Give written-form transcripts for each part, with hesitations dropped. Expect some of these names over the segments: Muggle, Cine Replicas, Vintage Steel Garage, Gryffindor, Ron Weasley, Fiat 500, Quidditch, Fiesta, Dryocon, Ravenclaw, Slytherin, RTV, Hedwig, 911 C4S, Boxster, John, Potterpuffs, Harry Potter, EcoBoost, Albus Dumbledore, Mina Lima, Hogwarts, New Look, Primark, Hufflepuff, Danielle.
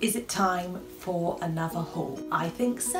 Is it time for another haul? I think so.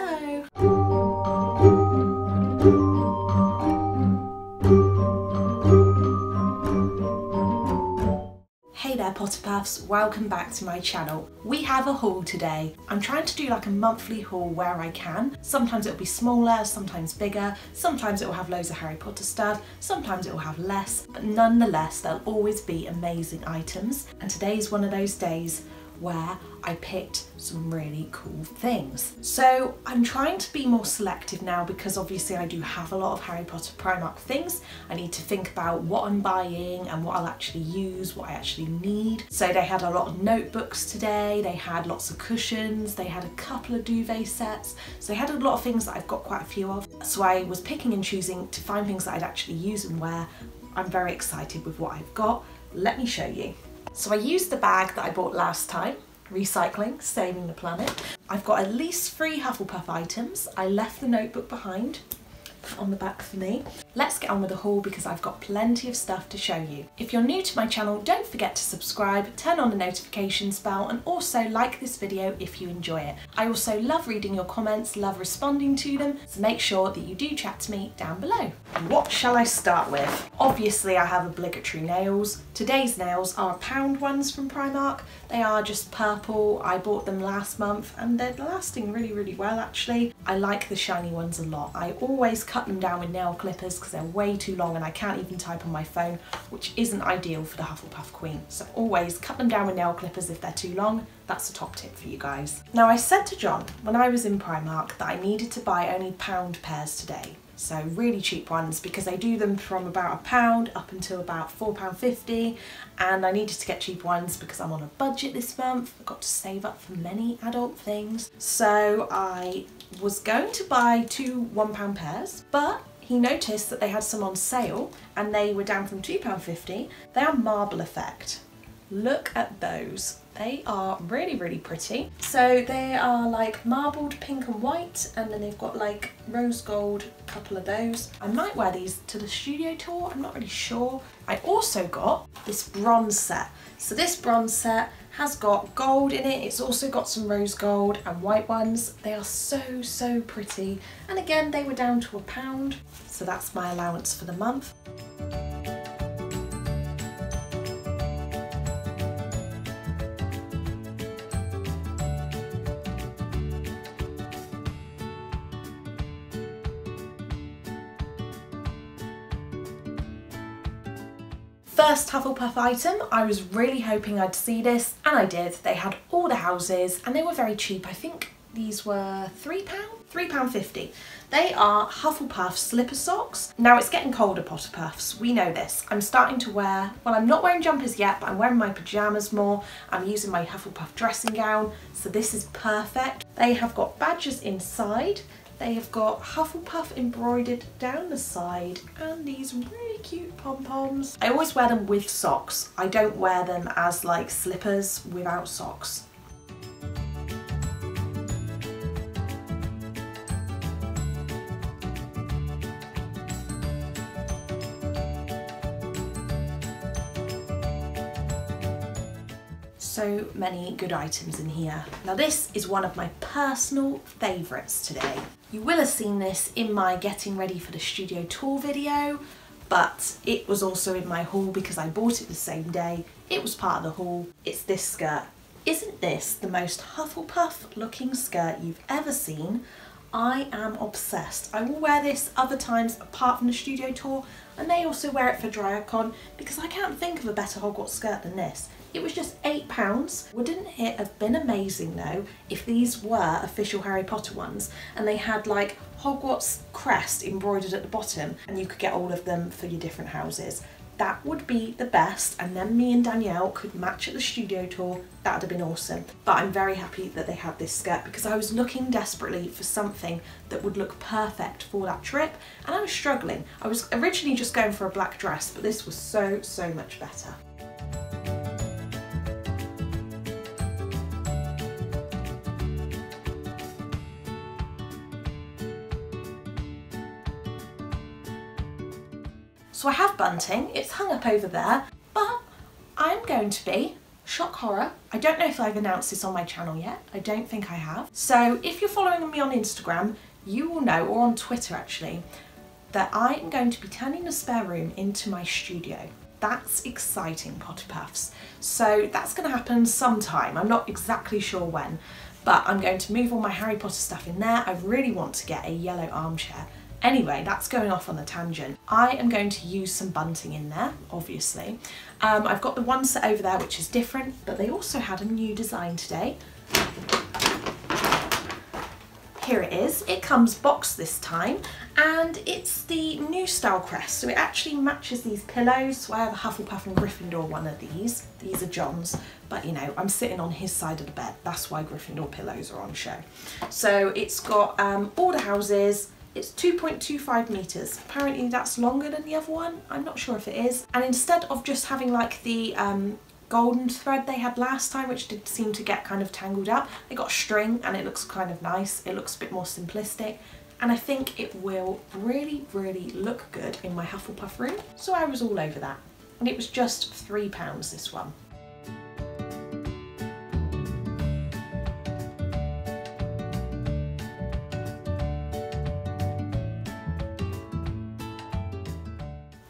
Hey there Potterpuffs, welcome back to my channel. We have a haul today. I'm trying to do like a monthly haul where I can. Sometimes it'll be smaller, sometimes bigger, sometimes it'll have loads of Harry Potter stuff, sometimes it'll have less, but nonetheless there'll always be amazing items. And today's one of those days where I picked some really cool things. So I'm trying to be more selective now because obviously I do have a lot of Harry Potter Primark things. I need to think about what I'm buying and what I'll actually use, what I actually need. So they had a lot of notebooks today, they had lots of cushions, they had a couple of duvet sets. So they had a lot of things that I've got quite a few of. So I was picking and choosing to find things that I'd actually use and wear. I'm very excited with what I've got. Let me show you. So I used the bag that I bought last time, recycling, saving the planet. I've got at least 3 Hufflepuff items. I left the notebook behind, put on the back for me. Let's get on with the haul because I've got plenty of stuff to show you. If you're new to my channel, don't forget to subscribe, turn on the notifications bell and also like this video if you enjoy it. I also love reading your comments, love responding to them, so make sure that you do chat to me down below. What shall I start with? Obviously I have obligatory nails. Today's nails are pound ones from Primark. They are just purple. I bought them last month and they're lasting really, really well actually. I like the shiny ones a lot. I always cut them down with nail clippers because they're way too long and I can't even type on my phone, which isn't ideal for the Hufflepuff Queen. So always cut them down with nail clippers if they're too long. That's a top tip for you guys. Now I said to John when I was in Primark that I needed to buy only pound pairs today. So really cheap ones because they do them from about £1 up until about £4.50 and I needed to get cheap ones because I'm on a budget this month. I've got to save up for many adult things. So I was going to buy 2 £1 pairs, but he noticed that they had some on sale and they were down from £2.50. They are Marble Effect. Look at those. They are really, really pretty. So they are like marbled pink and white, and then they've got like rose gold, a couple of those. I might wear these to the studio tour, I'm not really sure. I also got this bronze set. So this bronze set has got gold in it. It's also got some rose gold and white ones. They are so, so pretty. And again, they were down to £1. So that's my allowance for the month. First Hufflepuff item, I was really hoping I'd see this, and I did. They had all the houses and they were very cheap. I think these were £3.50. They are Hufflepuff slipper socks. Now it's getting colder, Potterpuffs, we know this. I'm starting to wear, well, I'm not wearing jumpers yet, but I'm wearing my pyjamas more. I'm using my Hufflepuff dressing gown, so this is perfect. They have got badges inside. They have got Hufflepuff embroidered down the side and these really cute pom-poms. I always wear them with socks. I don't wear them as like slippers without socks. So many good items in here. Now this is one of my personal favourites today. You will have seen this in my getting ready for the studio tour video, but it was also in my haul because I bought it the same day. It was part of the haul. It's this skirt. Isn't this the most Hufflepuff looking skirt you've ever seen? I am obsessed. I will wear this other times apart from the studio tour, and they also wear it for Dryocon because I can't think of a better Hogwarts skirt than this. It was just £8. Wouldn't it have been amazing though if these were official Harry Potter ones and they had like Hogwarts crest embroidered at the bottom and you could get all of them for your different houses? That would be the best, and then me and Danielle could match at the studio tour. That would have been awesome. But I'm very happy that they had this skirt because I was looking desperately for something that would look perfect for that trip and I was struggling. I was originally just going for a black dress, but this was so, so much better. So I have bunting, it's hung up over there, but I'm going to be shock horror. I don't know if I've announced this on my channel yet. I don't think I have. So if you're following me on Instagram, you will know, or on Twitter actually, that I am going to be turning the spare room into my studio. That's exciting, Potterpuffs. So that's going to happen sometime. I'm not exactly sure when, but I'm going to move all my Harry Potter stuff in there. I really want to get a yellow armchair. Anyway, that's going off on a tangent. I am going to use some bunting in there, obviously. I've got the one set over there, which is different, but they also had a new design today. Here it is. It comes boxed this time, and it's the new style crest, so it actually matches these pillows. So I have a Hufflepuff and Gryffindor one of these. These are John's, but you know, I'm sitting on his side of the bed. That's why Gryffindor pillows are on show. So it's got border houses. It's 2.25 metres. Apparently that's longer than the other one. I'm not sure if it is. And instead of just having like the golden thread they had last time, which did seem to get kind of tangled up, they got string, and it looks kind of nice. It looks a bit more simplistic, and I think it will really look good in my Hufflepuff room. So I was all over that, and it was just £3 this one.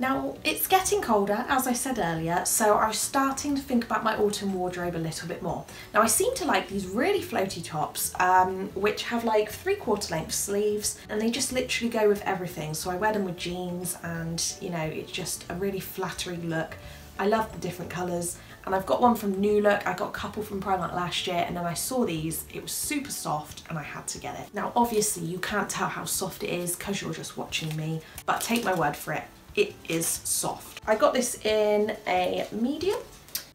Now, it's getting colder, as I said earlier, so I'm starting to think about my autumn wardrobe a little bit more. Now, I seem to like these really floaty tops, which have like 3/4 length sleeves, and they just literally go with everything. So I wear them with jeans, and you know, it's just a really flattering look. I love the different colours, and I've got one from New Look. I got a couple from Primark last year, and then I saw these. It was super soft, and I had to get it. Now, obviously, you can't tell how soft it is because you're just watching me, but take my word for it. It is soft. I got this in a medium.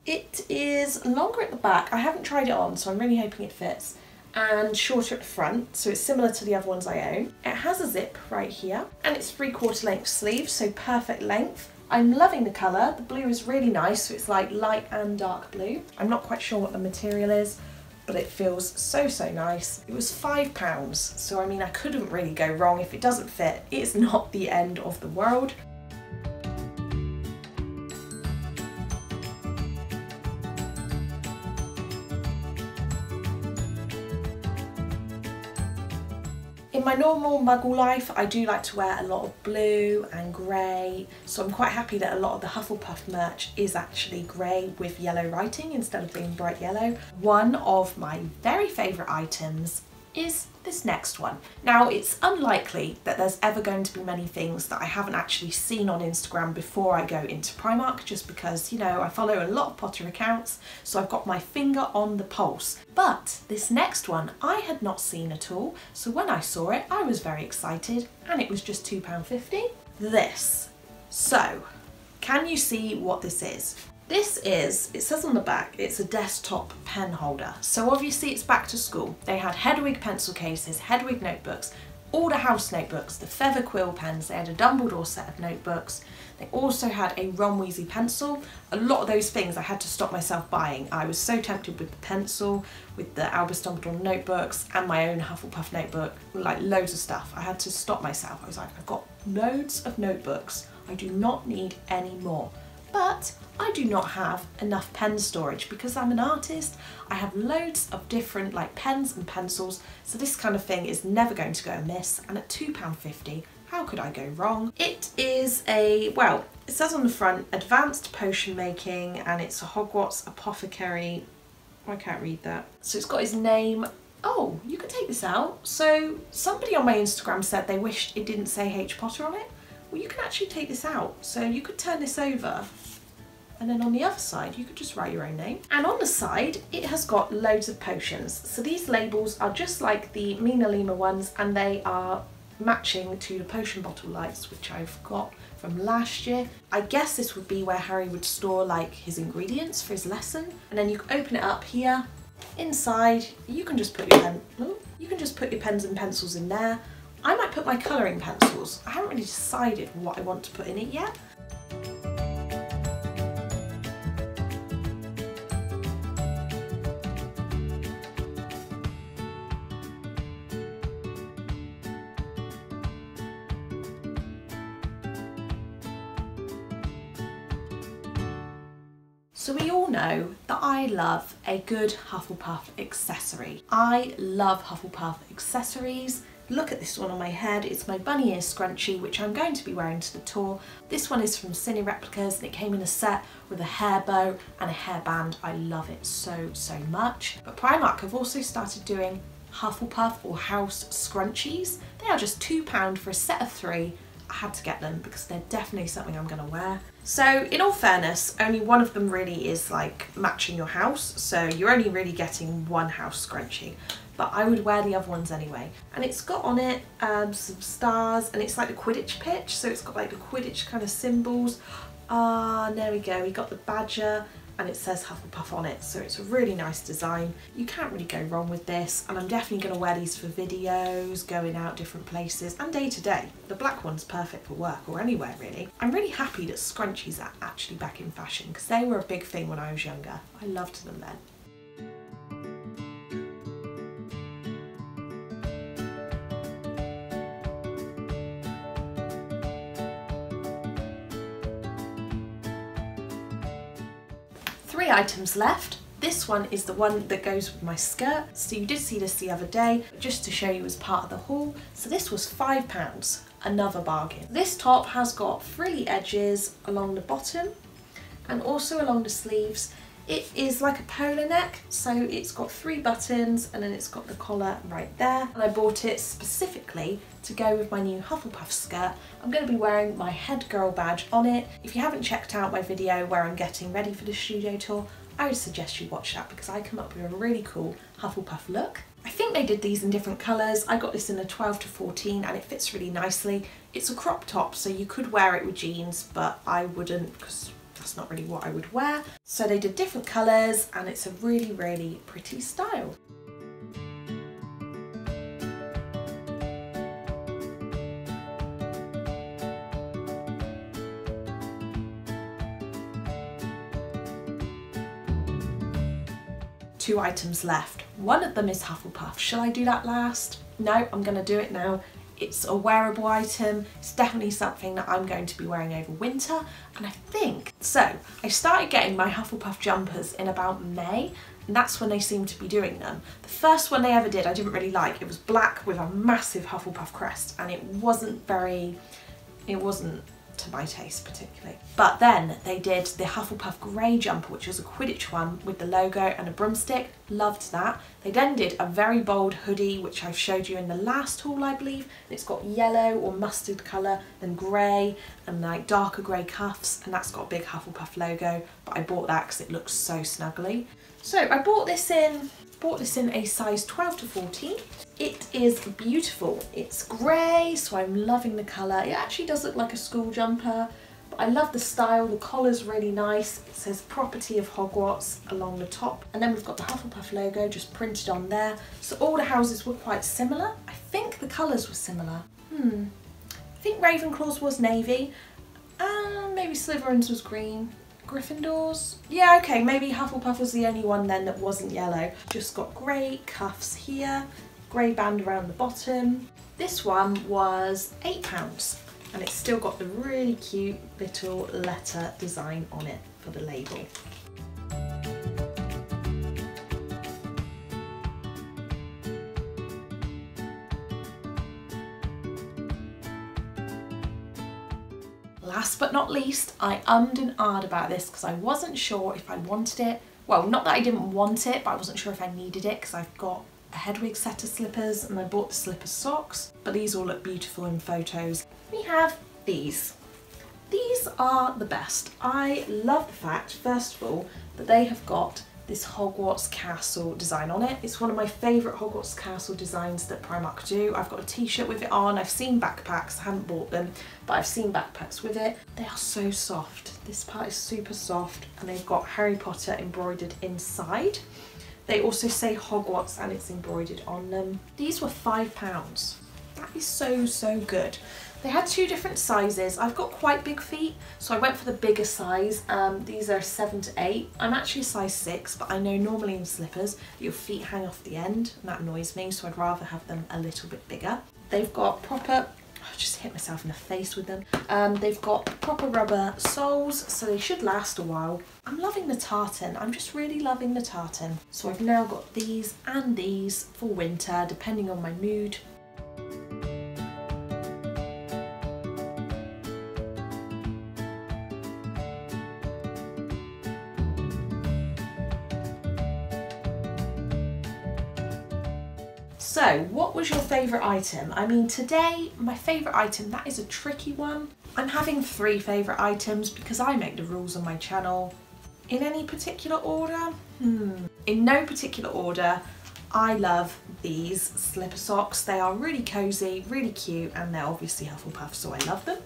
It is longer at the back. I haven't tried it on, so I'm really hoping it fits, and shorter at the front, so it's similar to the other ones I own. It has a zip right here, and it's 3/4 length sleeve, so perfect length. I'm loving the colour. The blue is really nice, so it's like light and dark blue. I'm not quite sure what the material is, but it feels so nice. It was £5, so I mean, I couldn't really go wrong. If it doesn't fit, it's not the end of the world. In my normal muggle life, I do like to wear a lot of blue and grey, so I'm quite happy that a lot of the Hufflepuff merch is actually grey with yellow writing instead of being bright yellow. One of my very favourite items is this next one. Now, it's unlikely that there's ever going to be many things that I haven't actually seen on Instagram before I go into Primark, just because, you know, I follow a lot of Potter accounts, so I've got my finger on the pulse. But this next one I had not seen at all, so when I saw it, I was very excited, and it was just £2.50. This. So, can you see what this is? This is, it says on the back, it's a desktop pen holder. So obviously it's back to school. They had Hedwig pencil cases, Hedwig notebooks, all the house notebooks, the feather quill pens, they had a Dumbledore set of notebooks. They also had a Ron Weasley pencil. A lot of those things I had to stop myself buying. I was so tempted with the pencil, with the Albus Dumbledore notebooks, and my own Hufflepuff notebook, like loads of stuff. I had to stop myself. I was like, I've got loads of notebooks. I do not need any more. But I do not have enough pen storage because I'm an artist. I have loads of different like pens and pencils, so this kind of thing is never going to go amiss, and at £2.50, how could I go wrong? It is a, well, it says on the front, advanced potion making, and it's a Hogwarts apothecary. I can't read that. So it's got his name. Oh, you can take this out. So somebody on my Instagram said they wished it didn't say H. Potter on it. Well, you can actually take this out, so you could turn this over, and then on the other side you could just write your own name. And on the side it has got loads of potions, so these labels are just like the Mina Lima ones, and they are matching to the potion bottle lights, which I've got from last year. I guess this would be where Harry would store like his ingredients for his lesson, and then you can open it up here. Inside you can just put your pens and pencils in there. I might put my colouring pencils. I haven't really decided what I want to put in it yet. So we all know that I love a good Hufflepuff accessory. I love Hufflepuff accessories. Look at this one on my head. It's my bunny ear scrunchie, which I'm going to be wearing to the tour. This one is from Cine Replicas and it came in a set with a hair bow and a hairband. I love it so, so much. But Primark have also started doing Hufflepuff or house scrunchies. They are just £2 for a set of 3. I had to get them because they're definitely something I'm gonna wear. So in all fairness, only one of them really is like matching your house, so you're only really getting one house scrunchie, but I would wear the other ones anyway. And it's got on it some stars, and it's like the Quidditch pitch, so it's got like the Quidditch kind of symbols. Ah, there we go, we got the badger, and it says Hufflepuff on it, so it's a really nice design. You can't really go wrong with this, and I'm definitely going to wear these for videos, going out different places, and day to day. The black one's perfect for work or anywhere really. I'm really happy that scrunchies are actually back in fashion, because they were a big thing when I was younger. I loved them then. Three items left. This one is the one that goes with my skirt. So you did see this the other day, but just to show you as part of the haul. So this was £5, another bargain. This top has got frilly edges along the bottom and also along the sleeves. It is like a polo neck, so it's got 3 buttons and then it's got the collar right there. And I bought it specifically to go with my new Hufflepuff skirt. I'm going to be wearing my head girl badge on it. If you haven't checked out my video where I'm getting ready for the studio tour, I would suggest you watch that because I come up with a really cool Hufflepuff look. I think they did these in different colours. I got this in a 12 to 14 and it fits really nicely. It's a crop top, so you could wear it with jeans, but I wouldn't because that's not really what I would wear. So they did different colours and it's a really, really pretty style. Two items left. One of them is Hufflepuff. Shall I do that last? No, I'm gonna do it now. It's a wearable item. It's definitely something that I'm going to be wearing over winter, and I think. So I started getting my Hufflepuff jumpers in about May, and that's when they seem to be doing them. The first one they ever did I didn't really like. It was black with a massive Hufflepuff crest, and it wasn't to my taste particularly. But then they did the Hufflepuff grey jumper, which was a Quidditch one with the logo and a broomstick. Loved that. They then did a very bold hoodie, which I've showed you in the last haul, I believe. It's got yellow or mustard colour, then grey, and like darker grey cuffs, and that's got a big Hufflepuff logo, but I bought that because it looks so snuggly. So I bought this in a size 12 to 14. It is beautiful. It's grey, so I'm loving the colour. It actually does look like a school jumper, but I love the style. The collar's really nice. It says Property of Hogwarts along the top. And then we've got the Hufflepuff logo just printed on there. So all the houses were quite similar. I think the colours were similar. I think Ravenclaw's was navy. Maybe Slytherin's was green. Gryffindors? Yeah, okay, maybe Hufflepuff was the only one then that wasn't yellow. Just got grey cuffs here, grey band around the bottom. This one was £8 and it's still got the really cute little letter design on it for the label. Last but not least, I ummed and ahed about this because I wasn't sure if I wanted it. Well, not that I didn't want it, but I wasn't sure if I needed it because I've got a Hedwig set of slippers and I bought the slipper socks, but these all look beautiful in photos. We have these. These are the best. I love the fact, first of all, that they have got this Hogwarts Castle design on it. It's one of my favourite Hogwarts Castle designs that Primark do. I've got a t-shirt with it on. I've seen backpacks. I haven't bought them, but I've seen backpacks with it. They are so soft. This part is super soft, and they've got Harry Potter embroidered inside. They also say Hogwarts and it's embroidered on them. These were £5. That is so, so good. They had 2 different sizes. I've got quite big feet, so I went for the bigger size. These are 7 to 8. I'm actually a size 6, but I know normally in slippers your feet hang off the end, and that annoys me, so I'd rather have them a little bit bigger. They've got proper I just hit myself in the face with them. They've got proper rubber soles, so they should last a while. I'm loving the tartan. I'm just really loving the tartan. So I've now got these and these for winter, depending on my mood. So, what was your favourite item? I mean, today, my favourite item, that is a tricky one. I'm having three favourite items because I make the rules on my channel. In any particular order? In no particular order, I love these slipper socks. They are really cosy, really cute, and they're obviously Hufflepuff, so I love them.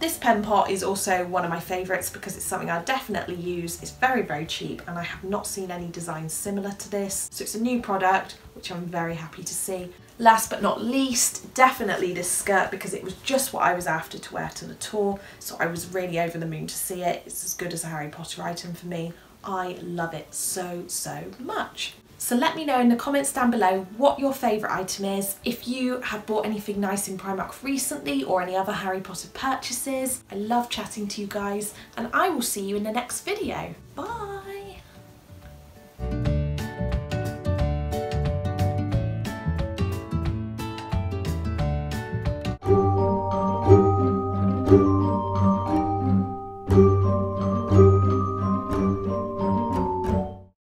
This pen pot is also one of my favourites because it's something I definitely use. It's very, very cheap and I have not seen any designs similar to this. So it's a new product, which I'm very happy to see. Last but not least, definitely this skirt because it was just what I was after to wear to the tour. So I was really over the moon to see it. It's as good as a Harry Potter item for me. I love it so, so much. So let me know in the comments down below what your favourite item is, if you have bought anything nice in Primark recently or any other Harry Potter purchases. I love chatting to you guys and I will see you in the next video. Bye!